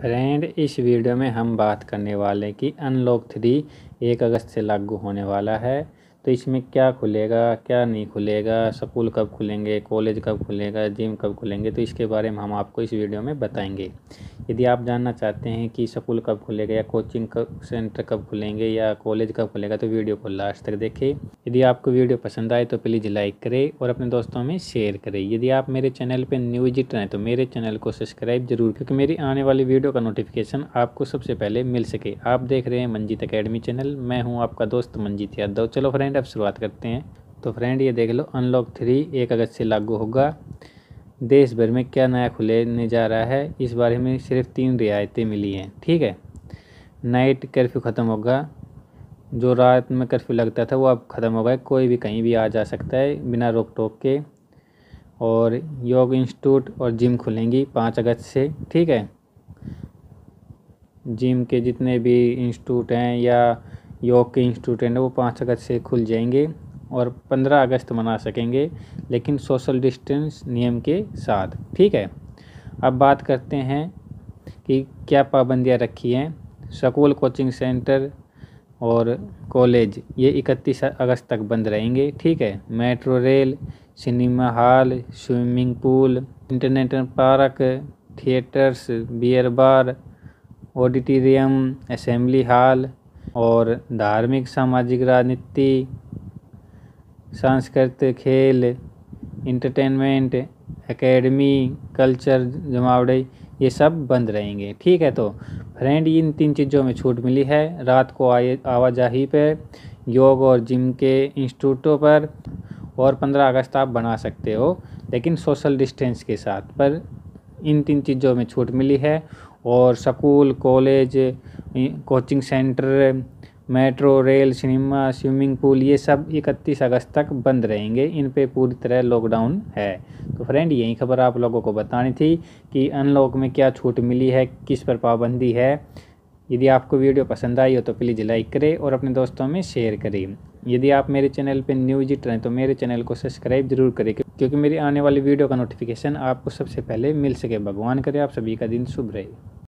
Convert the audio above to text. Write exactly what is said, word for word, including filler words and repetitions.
Friend, इस video में हम बात करने वाले हैं कि अनलॉक थ्री एक अगस्त से लागू होने वाला है। तो इसमें क्या खुलेगा, क्या नहीं खुलेगा, स्कूल कब खुलेंगे, कॉलेज कब खुलेगा, जिम कब खुलेंगे, तो इसके बारे में हम आपको इस वीडियो में बताएंगे। यदि आप जानना चाहते हैं कि स्कूल कब खुलेगा या कोचिंग सेंटर कब खुलेंगे या कॉलेज कब खुलेगा, तो वीडियो को लास्ट तक देखें। यदि आपको वीडियो पसंद आए तो प्लीज़ लाइक करें और अपने दोस्तों में शेयर करें। यदि आप मेरे चैनल पर न्यू विजिटर हैं तो मेरे चैनल को सब्सक्राइब जरूर, क्योंकि मेरी आने वाली वीडियो का नोटिफिकेशन आपको सबसे पहले मिल सके। आप देख रहे हैं मंजीत अकेडमी चैनल, मैं हूँ आपका दोस्त मंजीत यादव। चलो फ्रेंड, अब शुरुआत करते हैं। तो फ्रेंड, ये देख लो, अनलॉक थ्री एक अगस्त से लागू होगा। देश भर में क्या नया खुलेने जा रहा है, इस बारे में सिर्फ तीन रियायतें मिली हैं। ठीक है, नाइट कर्फ्यू ख़त्म होगा। जो रात में कर्फ्यू लगता था वो अब ख़त्म होगा, कोई भी कहीं भी आ जा सकता है बिना रोक टोक के। और योग इंस्टीट्यूट और जिम खुलेंगी पाँच अगस्त से। ठीक है, जिम के जितने भी इंस्टीट्यूट हैं या योग के इंस्टीट्यूट हैं वो पाँच अगस्त से खुल जाएंगे और पंद्रह अगस्त मना सकेंगे, लेकिन सोशल डिस्टेंस नियम के साथ। ठीक है, अब बात करते हैं कि क्या पाबंदियां रखी हैं। स्कूल, कोचिंग सेंटर और कॉलेज ये इकतीस अगस्त तक बंद रहेंगे। ठीक है, metro rail, cinema hall, swimming pool, international park, theatres, beer bar, auditorium, assembly hall और धार्मिक, सामाजिक, राजनीति, सांस्कृतिक, खेल, इंटरटेनमेंट, एकेडमी, कल्चर, जमावड़े, ये सब बंद रहेंगे। ठीक है, तो फ्रेंड, इन तीन चीज़ों में छूट मिली है। रात को आवाजाही पर, योग और जिम के इंस्टीट्यूटों पर, और पंद्रह अगस्त आप बना सकते हो लेकिन सोशल डिस्टेंस के साथ। पर इन तीन चीज़ों में छूट मिली है। और school, college, coaching centre, metro rail, cinema, swimming pool, ये सब इकतीस अगस्त तक बंद रहेंगे। इन पे पूरी तरह लॉकडाउन है। तो फ्रेंड, यही खबर आप लोगों को बतानी थी कि अनलॉक में क्या छूट मिली है, किस पर पाबंदी है। यदि आपको वीडियो पसंद आई हो तो प्लीज़ लाइक करें और अपने दोस्तों में शेयर करें। यदि आप मेरे चैनल पर न्यू विजिटर हैं तो मेरे चैनल को सब्सक्राइब जरूर करें, क्योंकि मेरी आने वाली वीडियो का नोटिफिकेशन आपको सबसे पहले मिल सके। भगवान करे आप सभी का दिन शुभ रहे।